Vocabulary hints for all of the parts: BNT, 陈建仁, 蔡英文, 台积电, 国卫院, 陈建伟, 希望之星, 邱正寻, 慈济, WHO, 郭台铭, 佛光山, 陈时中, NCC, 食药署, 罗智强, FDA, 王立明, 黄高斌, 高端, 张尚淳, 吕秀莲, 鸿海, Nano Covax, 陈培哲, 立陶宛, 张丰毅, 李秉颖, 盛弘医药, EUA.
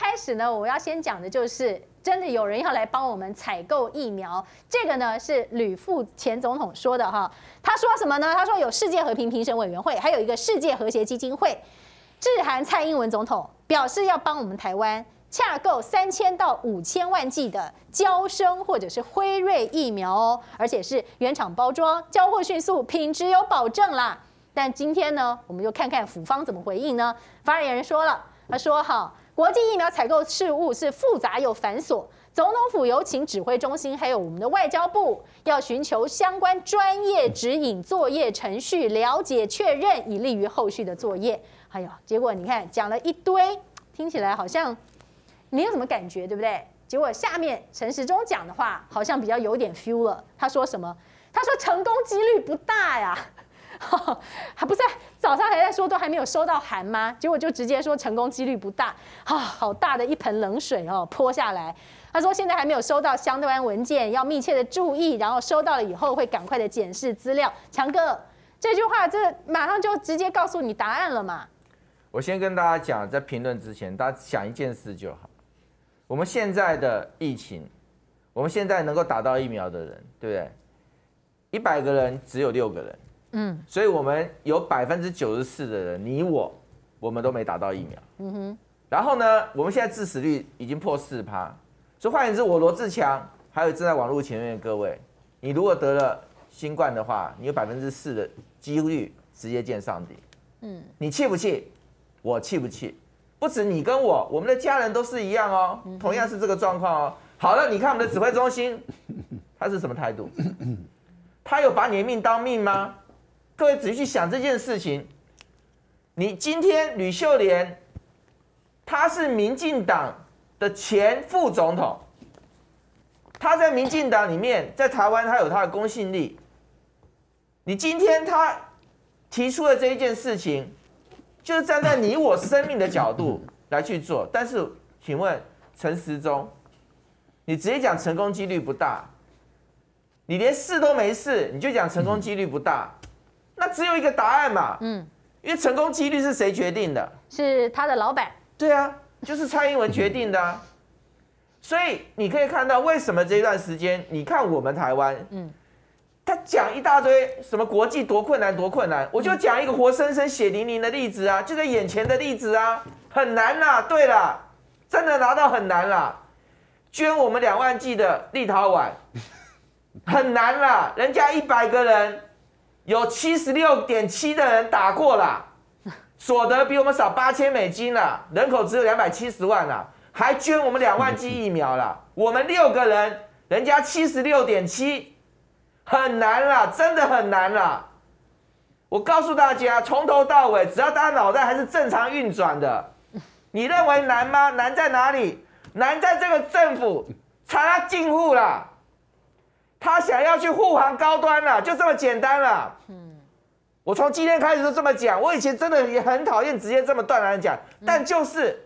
开始呢，我要先讲的就是真的有人要来帮我们采购疫苗，这个呢是吕副前总统说的哈。他说什么呢？他说有世界和平评审委员会，还有一个世界和谐基金会。致函蔡英文总统，表示要帮我们台湾洽购3000到5000万剂的嬌生或者是辉瑞疫苗哦，而且是原厂包装，交货迅速，品质有保证啦。但今天呢，我们就看看府方怎么回应呢？发言人说了，他说哈，国际疫苗采购事务是复杂又繁琐，总统府有请指挥中心还有我们的外交部，要寻求相关专业指引、作业程序，了解确认，以利于后续的作业。哎呦，结果你看讲了一堆，听起来好像没有什么感觉，对不对？结果下面陈时中讲的话好像比较有点 feel 了。他说什么？他说成功几率不大呀。还不是早上还在说都还没有收到函吗？结果就直接说成功几率不大啊，好大的一盆冷水哦泼下来。他说现在还没有收到相关文件，要密切的注意，然后收到了以后会赶快的检视资料。强哥，这句话这马上就直接告诉你答案了嘛？我先跟大家讲，在评论之前，大家想一件事就好。我们现在的疫情，我们现在能够打到疫苗的人，对不对？100个人只有6个人。嗯，所以我们有94%的人，你我们都没打到疫苗。嗯哼。然后呢，我们现在致死率已经破4%，所以换言之，我罗志强还有正在网络前面的各位，你如果得了新冠的话，你有4%的几率直接见上帝。嗯，你气不气？我气不气？不止你跟我，我们的家人都是一样哦，同样是这个状况哦。好了，你看我们的指挥中心，他是什么态度？他有把你的命当命吗？各位仔细去想这件事情，你今天吕秀莲，他是民进党的前副总统，他在民进党里面，在台湾他有他的公信力。你今天他提出了这一件事情，就是站在你我生命的角度来去做。但是，请问陈时中，你直接讲成功几率不大，你连试都没试，你就讲成功几率不大。那只有一个答案嘛，嗯，因为成功几率是谁决定的？是他的老板。对啊，就是蔡英文决定的啊。所以你可以看到，为什么这段时间，你看我们台湾，嗯，他讲一大堆什么国际多困难多困难，我就讲一个活生生血淋淋的例子啊，就在眼前的例子啊，很难啦，对啦，真的拿到很难啦，捐我们2万剂的立陶宛，很难啦，人家100个人。有76.7% 的人打过啦，所得比我们少8000美金啦，人口只有270万啦，还捐我们2万剂疫苗啦，我们6个人，人家76.7%，很难啦，真的很难啦。我告诉大家，从头到尾，只要大家脑袋还是正常运转的，你认为难吗？难在哪里？难在这个政府查他近乎啦。他想要去护航高端了，就这么简单了。嗯，我从今天开始就这么讲。我以前真的也很讨厌直接这么断然讲，但就是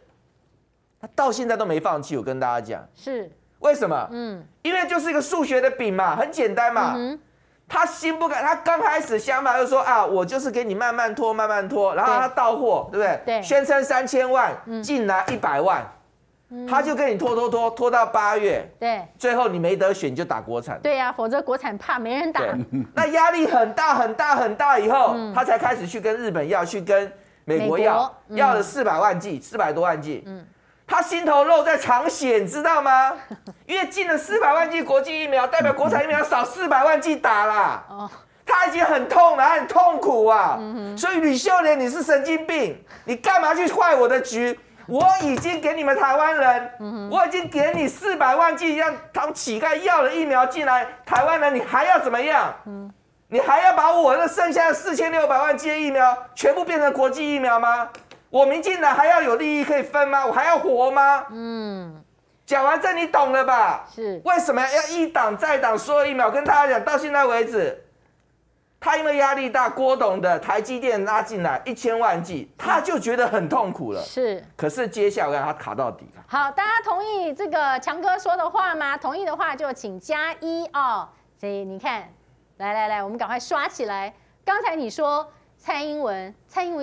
他到现在都没放弃。我跟大家讲，是为什么？嗯，因为就是一个数学的饼嘛，很简单嘛。他心不甘，他刚开始想法就说啊，我就是给你慢慢拖，慢慢拖，然后他到货，对不对？对，宣称3000万，进来100万。他就跟你拖到8月，对，最后你没得选就打国产，对呀、啊，否则国产怕没人打。那压力很大很大很大以后，他才开始去跟日本要，去跟美国要，要了400万剂，400多万剂。他心头肉在淌血，你知道吗？因为进了400万剂国际疫苗，代表国产疫苗少400万剂打啦。哦，他已经很痛了，很痛苦啊。所以吕秀莲，你是神经病，你干嘛去坏我的局？我已经给你们台湾人，我已经给你400万剂，让他们乞丐要了疫苗进来，台湾人你还要怎么样？你还要把我那剩下的4600万剂的疫苗全部变成国际疫苗吗？我民进党还要有利益可以分吗？我还要活吗？讲完这你懂了吧？是为什么要一党再党所有疫苗？跟大家讲，到现在为止，他因为压力大，郭董的台积电拉进来1000万剂，他就觉得很痛苦了。是，可是接下来他卡到底了。好，大家同意这个强哥说的话吗？同意的话就请加一哦。所以你看，来，我们赶快刷起来。刚才你说蔡英文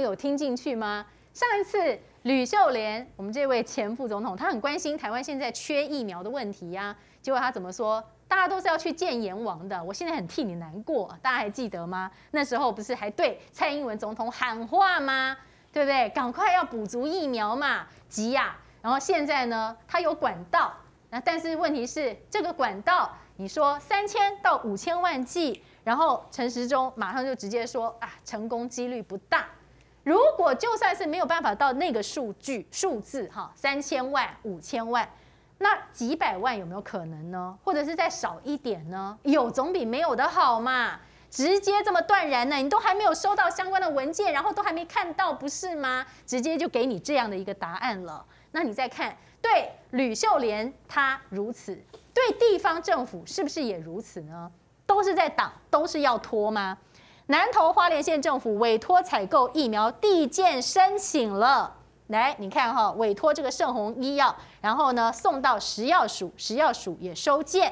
有听进去吗？上一次吕秀莲，我们这位前副总统，他很关心台湾现在缺疫苗的问题呀、啊。结果他怎么说？大家都是要去见阎王的，我现在很替你难过。大家还记得吗？那时候不是还对蔡英文总统喊话吗？对不对？赶快要补足疫苗嘛，急呀、啊！然后现在呢，他有管道，那但是问题是这个管道，你说3000到5000万剂，然后陈时中马上就直接说啊，成功几率不大。 如果就算是没有办法到那个数字哈，3000万、5000万，那几百万有没有可能呢？或者是再少一点呢？有总比没有的好嘛！直接这么断然呢，你都还没有收到相关的文件，然后都还没看到，不是吗？直接就给你这样的一个答案了。那你再看，对吕秀莲她如此，对地方政府是不是也如此呢？都是在挡，都是要拖吗？ 南投花莲县政府委托采购疫苗递件申请了，来，你看哈、哦，委托这个盛虹医药，然后呢送到食药署，食药署也收件，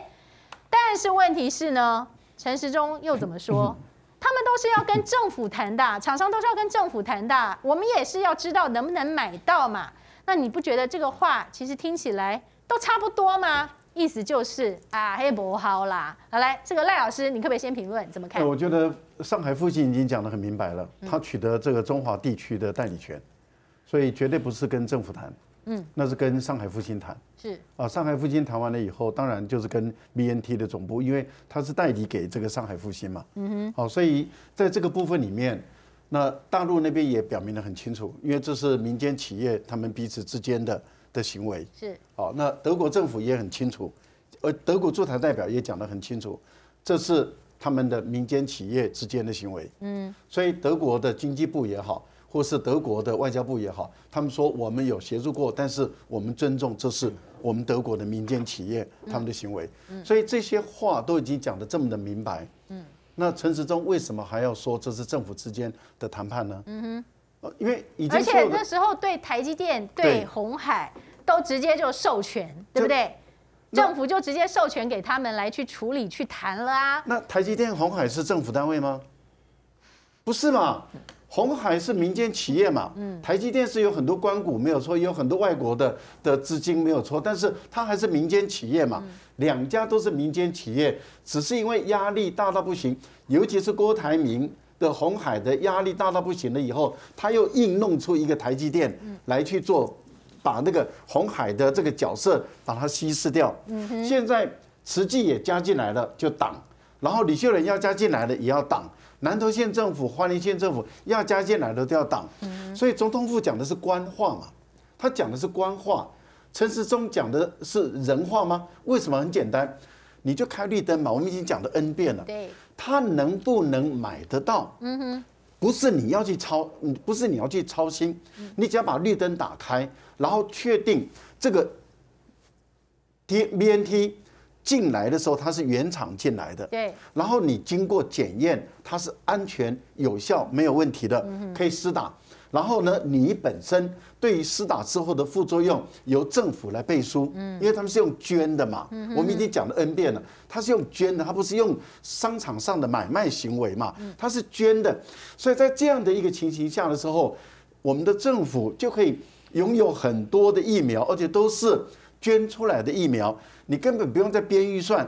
但是问题是呢，陈时中又怎么说？他们都是要跟政府谈的，厂商都是要跟政府谈的，我们也是要知道能不能买到嘛。那你不觉得这个话其实听起来都差不多吗？ 意思就是啊，黑不好啦。好，来，这个赖老师，你可不可以先评论怎么看？我觉得上海父亲已经讲得很明白了，他取得这个中华地区的代理权，所以绝对不是跟政府谈，那是跟上海父亲谈。是啊，上海父亲谈完了以后，当然就是跟 BNT 的总部，因为他是代理给这个上海父亲嘛。好，所以在这个部分里面，那大陆那边也表明得很清楚，因为这是民间企业他们彼此之间的行为是好，那德国政府也很清楚，德国驻台代表也讲得很清楚，这是他们的民间企业之间的行为，所以德国的经济部也好，或是德国的外交部也好，他们说我们有协助过，但是我们尊重这是我们德国的民间企业他们的行为，所以这些话都已经讲得这么的明白，那陈时中为什么还要说这是政府之间的谈判呢？因为已经而且那时候对台积电、对鸿海都直接就授权，对不对？政府就直接授权给他们来去处理、去谈了啊。那台积电、鸿海是政府单位吗？不是嘛，鸿海是民间企业嘛。台积电是有很多官股没有错，也有很多外国的资金没有错，但是它还是民间企业嘛。两家都是民间企业，只是因为压力大到不行，尤其是郭台铭。 的鸿海的压力大到不行了以后，他又硬弄出一个台积电来去做，把那个鸿海的这个角色把它稀释掉。现在慈济也加进来了，就挡；然后李秀莲要加进来了，也要挡；南投县政府、花莲县政府要加进来的都要挡。所以总统府讲的是官话嘛，他讲的是官话，陈时中讲的是人话吗？为什么？很简单。 你就开绿灯嘛，我们已经讲了 N 遍了。对，他能不能买得到？不是你要去操，不是你要去操心，你只要把绿灯打开，然后确定这个 BNT 进来的时候它是原厂进来的，对，然后你经过检验，它是安全有效没有问题的，可以施打。 然后呢，你本身对于施打之后的副作用由政府来背书，因为他们是用捐的嘛，我们已经讲了 N 遍了，他是用捐的，他不是用商场上的买卖行为嘛，他是捐的，所以在这样的一个情形下的时候，我们的政府就可以拥有很多的疫苗，而且都是捐出来的疫苗，你根本不用再编预算。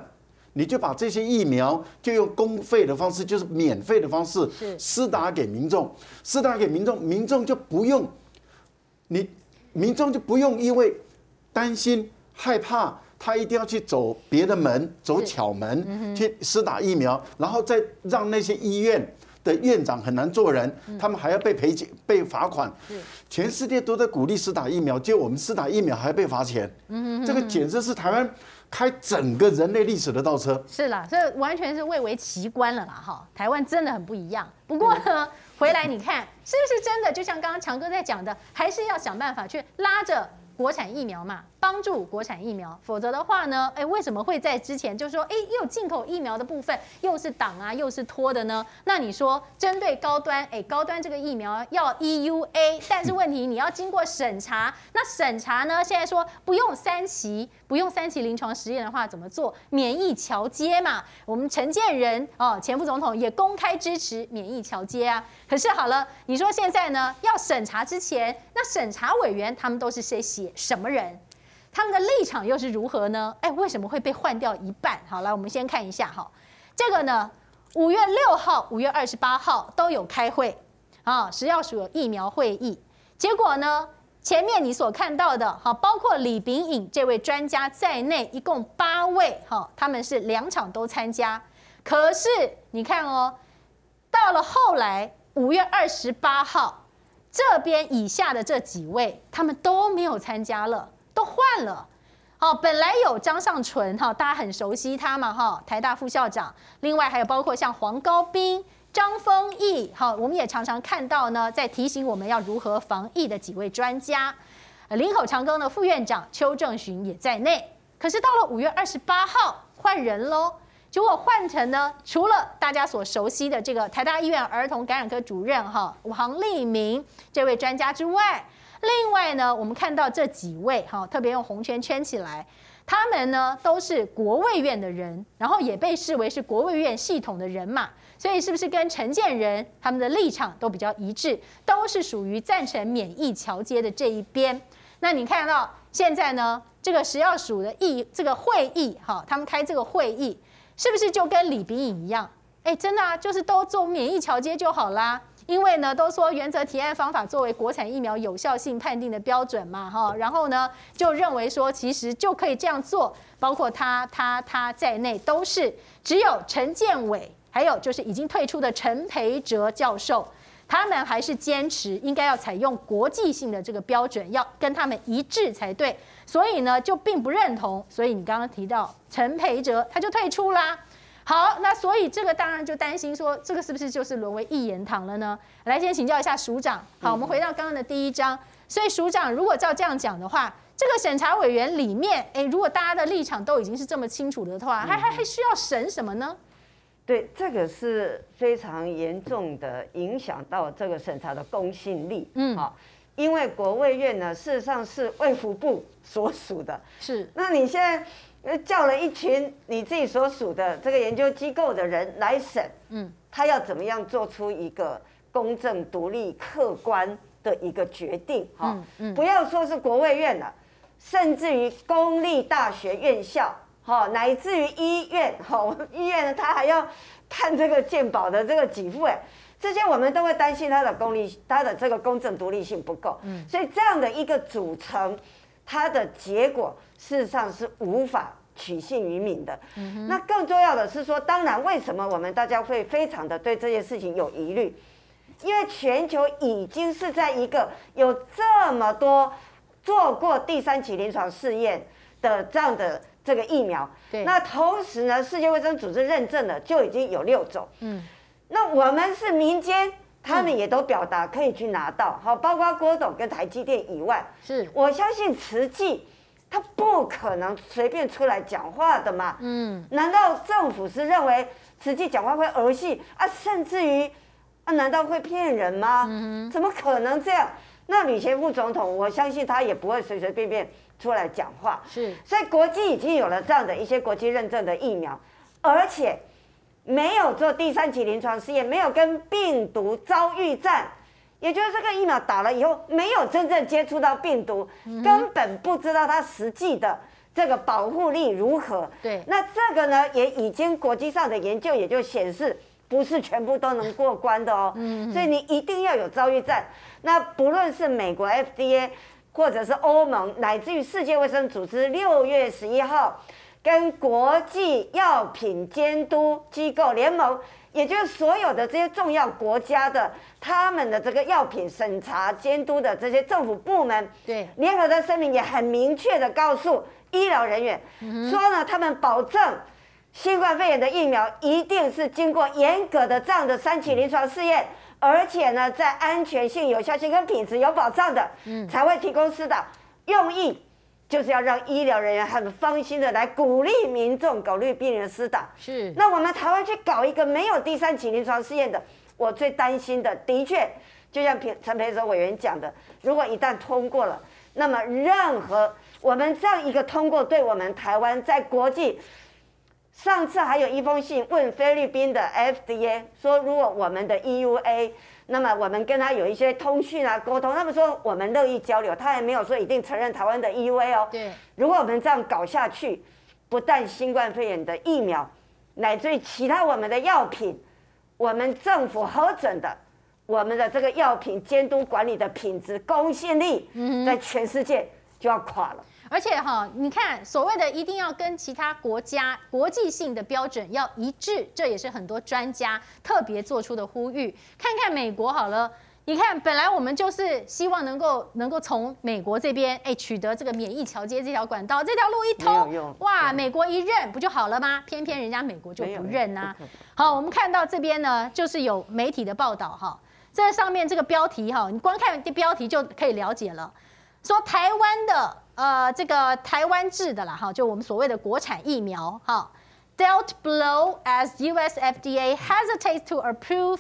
你就把这些疫苗就用公费的方式，就是免费的方式施打给民众，施打给民众，民众就不用，民众就不用因为担心害怕，他一定要去走别的门，走巧门去施打疫苗，然后再让那些医院的院长很难做人，他们还要被赔钱、被罚款。全世界都在鼓励施打疫苗，结果我们施打疫苗还被罚钱，这个简直是台湾。 开整个人类历史的倒车是啦，这完全是蔚为奇观了啦哈！台湾真的很不一样。不过呢，回来你看是不是真的？就像刚刚强哥在讲的，还是要想办法去拉着国产疫苗嘛，帮帮助国产疫苗。否则的话呢，哎，为什么会在之前就说，哎，又进口疫苗的部分又是挡啊，又是拖的呢？那你说针对高端，哎，高端这个疫苗要 EUA， 但是问题你要经过审查，那审查呢，现在说不用3期，不用3期临床实验的话，怎么做？免疫桥接嘛，我们陈建仁哦，前副总统也公开支持免疫桥接啊。可是好了，你说现在呢，要审查之前，那审查委员他们都是谁写什么人？他们的立场又是如何呢？哎，为什么会被换掉一半？好，来我们先看一下哈，这个呢，5月6号、5月28号都有开会啊，食药署有疫苗会议，结果呢？前面你所看到的，好，包括李秉颖这位专家在内，一共8位，哈，他们是2场都参加。可是你看哦，到了后来5月28号，这边以下的这几位，他们都没有参加了，都换了。好，本来有张尚淳，哈，大家很熟悉他嘛，哈，台大副校长。另外还有包括像黄高斌。张丰毅，好，我们也常常看到呢，在提醒我们要如何防疫的几位专家，林口长庚的副院长邱正寻也在内。可是到了5月28号换人喽，结果换成呢，除了大家所熟悉的这个台大医院儿童感染科主任哈王立明这位专家之外，另外呢，我们看到这几位哈，特别用红圈圈起来。他们呢都是国卫院的人，然后也被视为是国卫院系统的人嘛，所以是不是跟陈建仁他们的立场都比较一致，都是属于赞成免疫桥接的这一边？那你看到现在呢，这个食药署的这个会议，哈，他们开这个会议，是不是就跟李秉颖一样？哎，真的啊，就是都做免疫桥接就好啦。因为呢，都说原则提案方法作为国产疫苗有效性判定的标准嘛，哈，然后呢，就认为说其实就可以这样做，包括他在内都是，只有陈建伟，还有就是已经退出的陈培哲教授，他们还是坚持应该要采用国际性的这个标准，要跟他们一致才对，所以呢就并不认同，所以你刚刚提到陈培哲他就退出啦。好，那所以这个当然就担心说，这个是不是就是沦为一言堂了呢？来，先请教一下署长。好，我们回到刚刚的第一章。所以署长如果照这样讲的话，这个审查委员里面，哎，如果大家的立场都已经是这么清楚的话，还需要审什么呢？对，这个是非常严重的影响到这个审查的公信力。嗯，好。因为国卫院呢，事实上是卫福部所属的，是。那你现在叫了一群你自己所属的这个研究机构的人来审，嗯，他要怎么样做出一个公正、独立、客观的一个决定？哈、嗯，不要说是国卫院了，甚至于公立大学院校，哈，乃至于医院，哈，医院呢，他还要看这个健保的这个给付，哎。这些我们都会担心它的这个公正独立性不够，所以这样的一个组成，它的结果事实上是无法取信于民的。那更重要的是说，当然为什么我们大家会非常的对这件事情有疑虑？因为全球已经是在一个有这么多做过第3期临床试验的这样的。这个疫苗，那同时呢，世界卫生组织认证了就已经有6种。嗯，那我们是民间，他们也都表达可以去拿到，好，包括郭董跟台积电以外，是我相信慈济，他不可能随便出来讲话的嘛。嗯，难道政府是认为慈济讲话会儿戏啊，甚至于啊，难道会骗人吗？嗯，怎么可能这样？那李前副总统，我相信他也不会随随便便。出来讲话是，所以国际已经有了这样的一些国际认证的疫苗，而且没有做第3期临床试验，没有跟病毒遭遇战，也就是这个疫苗打了以后没有真正接触到病毒，根本不知道它实际的这个保护力如何。对，那这个呢也已经国际上的研究也就显示，不是全部都能过关的哦。所以你一定要有遭遇战。那不论是美国 FDA。或者是欧盟，乃至于世界卫生组织6月11号跟国际药品监督机构联盟，也就是所有的这些重要国家的他们的这个药品审查监督的这些政府部门，对，联合的声明也很明确的告诉医疗人员，说呢，他们保证新冠肺炎的疫苗一定是经过严格的这样的3期临床试验。而且呢，在安全性、有效性跟品质有保障的，才会提供施打。用意就是要让医疗人员很放心的来鼓励民众搞对病人施打。是，那我们台湾去搞一个没有第三期临床试验的，我最担心的，的确就像陈培哲委员讲的，如果一旦通过了，那么任何我们这样一个通过，对我们台湾在国际。 上次还有一封信问菲律宾的 FDA 说，如果我们的 EUA， 那么我们跟他有一些通讯啊沟通，他们说我们乐意交流，他也没有说一定承认台湾的 EUA 哦。对，如果我们这样搞下去，不但新冠肺炎的疫苗，乃至于其他我们的药品，我们政府核准的，我们的这个药品监督管理的品质公信力，在全世界就要垮了。 而且哈，你看所谓的一定要跟其他国家国际性的标准要一致，这也是很多专家特别做出的呼吁。看看美国好了，你看本来我们就是希望能够从美国这边取得这个免疫桥接这条管道，这条路一通，哇，美国一认不就好了吗？偏偏人家美国就不认啊。好，我们看到这边呢，就是有媒体的报道哈，这上面这个标题哈，你光看标题就可以了解了，说台湾的。 这个台湾制的啦，哈，就我们所谓的国产疫苗，哈 ，dealt blow as U.S. FDA hesitates to approve，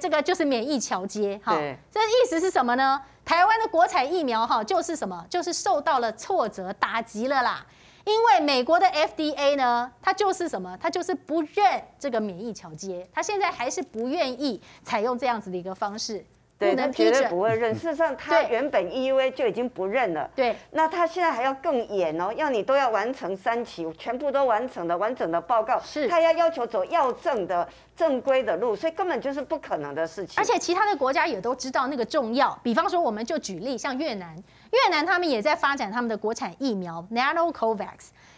这个就是免疫桥接，哈，这意思是什么呢？台湾的国产疫苗，哈，就是什么？就是受到了挫折、打击了啦。因为美国的 FDA 呢，它就是什么？它就是不认这个免疫桥接，它现在还是不愿意采用这样子的一个方式。 对，他绝对不会认。事实上，他原本 EUA 就已经不认了。对，那他现在还要更严哦，要你都要完成3期，全部都完成的完整的报告。是，他要求走药证的正规的路，所以根本就是不可能的事情。而且其他的国家也都知道那个重要，比方说我们就举例，像越南，越南他们也在发展他们的国产疫苗 Nano Covax，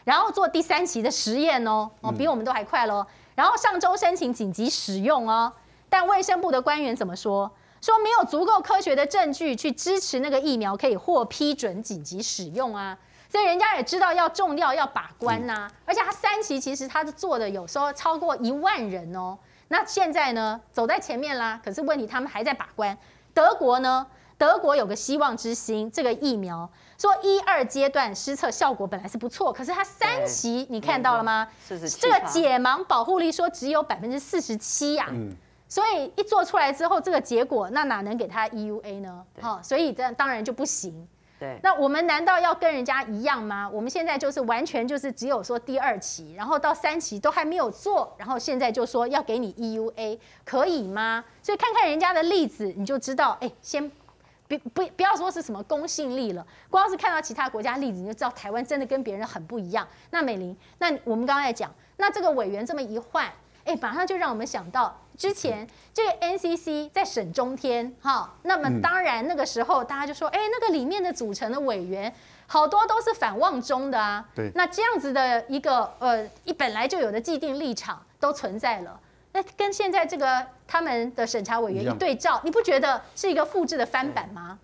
然后做第3期的实验哦，比我们都还快咯。然后上周申请紧急使用哦，但卫生部的官员怎么说？ 说没有足够科学的证据去支持那个疫苗可以获批准紧急使用啊，所以人家也知道要重要要把关呐、啊，而且他3期其实他做的有时候超过1万人哦，那现在呢走在前面啦，可是问题他们还在把关。德国呢，德国有个希望之星这个疫苗，说1、2阶段施测效果本来是不错，可是它3期你看到了吗？这个解盲保护力说只有47%呀。所以一做出来之后，这个结果那哪能给他 EUA 呢？哈、哦，所以这当然就不行。对，那我们难道要跟人家一样吗？我们现在就是完全就是只有说第2期，然后到3期都还没有做，然后现在就说要给你 EUA， 可以吗？所以看看人家的例子，你就知道，哎，先不要说是什么公信力了，光是看到其他国家例子，你就知道台湾真的跟别人很不一样。那美玲，那我们刚才讲，那这个委员这么一换，哎，马上就让我们想到。 之前这个 NCC 在审中天哈，那么当然那个时候大家就说，哎，那个里面的组成的委员好多都是反旺中的啊。对，那这样子的一个本来就有的既定立场都存在了，那跟现在这个他们的审查委员一对照，你不觉得是一个复制的翻版吗？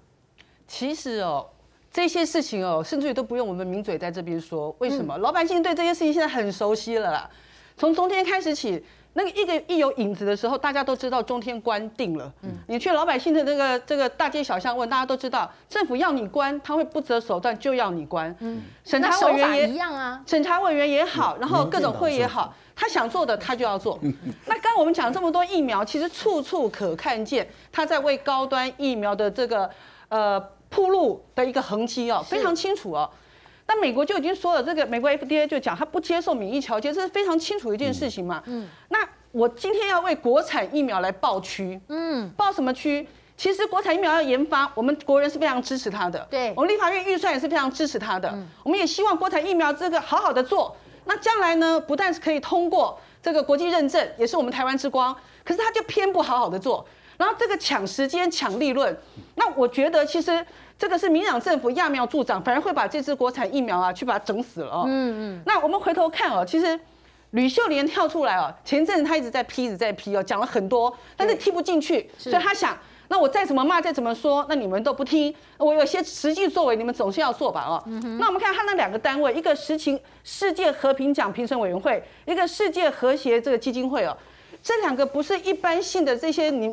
其实哦。 这些事情哦，甚至于都不用我们名嘴在这边说，为什么？老百姓对这些事情现在很熟悉了啦。从中天开始起，那个一有影子的时候，大家都知道中天关定了。你去老百姓的那个大街小巷问，大家都知道，政府要你关，他会不择手段就要你关。审查委员也一样啊，审查委员也好，然后各种会也好，他想做的他就要做。那刚我们讲这么多疫苗，其实处处可看见他在为高端疫苗的这个铺路的一个痕迹哦，非常清楚哦。那美国就已经说了，这个美国 FDA 就讲他不接受免疫桥接，这是非常清楚一件事情嘛。那我今天要为国产疫苗来抱屈，抱什么屈？其实国产疫苗要研发，我们国人是非常支持它的，对，我们立法院预算也是非常支持它的，我们也希望国产疫苗这个好好的做。那将来呢，不但是可以通过这个国际认证，也是我们台湾之光，可是它就偏不好好的做。 然后这个抢时间、抢利润，那我觉得其实这个是民进党政府揠苗助长，反而会把这支国产疫苗啊去把它整死了哦。那我们回头看哦，其实吕秀莲跳出来哦，前阵子他一直在批哦，讲了很多，但是踢不进去，所以他想，那我再怎么骂、再怎么说，那你们都不听，我有些实际作为，你们总是要做吧哦。那我们看他那2个单位，一个世界和平奖评审委员会，一个世界和谐这个基金会哦。这两个不是一般性的这些你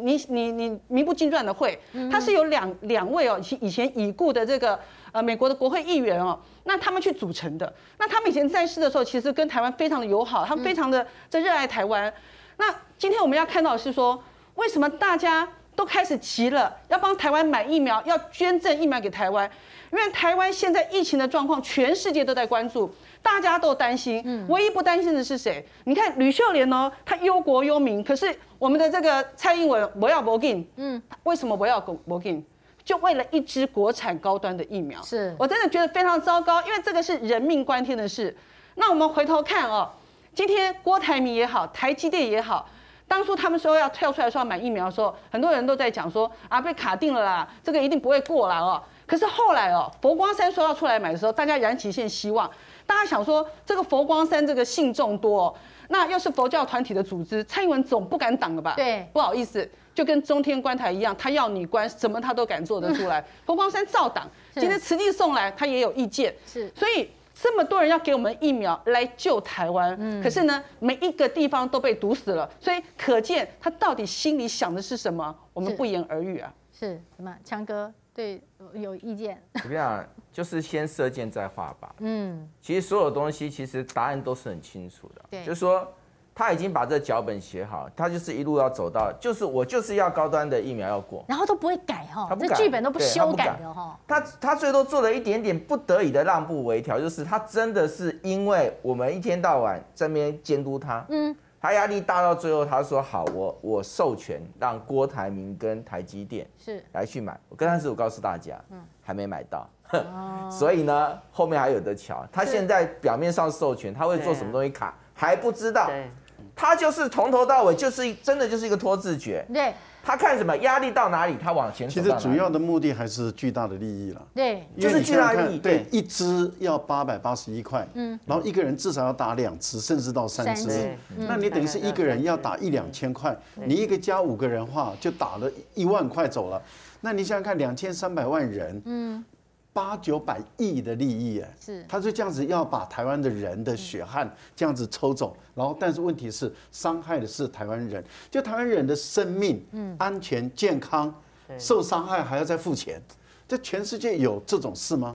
名不经传的会，它是有两位哦，以前已故的这个美国的国会议员哦，那他们去组成的。那他们以前在世的时候，其实跟台湾非常的友好，他们非常的在热爱台湾。那今天我们要看到的是说，为什么大家都开始急了，要帮台湾买疫苗，要捐赠疫苗给台湾？因为台湾现在疫情的状况，全世界都在关注，大家都担心。唯一不担心的是谁？你看吕秀莲呢，她忧国忧民，可是我们的这个蔡英文不要不进，为什么不要不进？就为了一支国产高端的疫苗，是我真的觉得非常糟糕，因为这个是人命关天的事。那我们回头看哦，今天郭台铭也好，台积电也好。当初他们说要跳出来说要买疫苗的时候，很多人都在讲说啊被卡定了啦，这个一定不会过啦哦。可是后来哦，佛光山说要出来买的时候，大家燃起一线希望，大家想说这个佛光山这个信众多、哦，那又是佛教团体的组织，蔡英文总不敢挡了吧？对，不好意思，就跟中天关台一样，他要你关什么他都敢做得出来。佛光山照挡，今天慈济送来他也有意见，是，所以。这么多人要给我们疫苗来救台湾，可是呢，每一个地方都被堵死了，所以可见他到底心里想的是什么，我们不言而喻啊。是什么？强哥对有意见？我跟你讲，就是先射箭再画靶。其实所有东西其实答案都是很清楚的，就是说他已经把这脚本写好，他就是一路要走到，就是我就是要高端的疫苗要过，然后都不会改哈、哦，这剧本都不修改的哈、哦。他最多做了一点点不得已的让步微调，就是他真的是因为我们一天到晚这边监督他，他压力大到最后他说好，我授权让郭台铭跟台积电是来去买，我但是我告诉大家，还没买到。所以呢，后面还有的瞧。他现在表面上授权，他会做什么东西卡还不知道。他就是从头到尾就是真的就是一个拖字诀。对。他看什么压力到哪里，他往前走。其实主要的目的还是巨大的利益了。对，就是巨大利益。对，一支要881块，然后一个人至少要打2支，甚至到3支。那你等于是一个人要打1、2千块，你一个家5个人的话，就打了1万块走了。那你想想看，2300万人，800-900亿的利益，哎，是，他就这样子要把台湾的人的血汗这样子抽走，然后但是问题是伤害的是台湾人，就台湾人的生命、安全、健康受伤害还要再付钱，这全世界有这种事吗？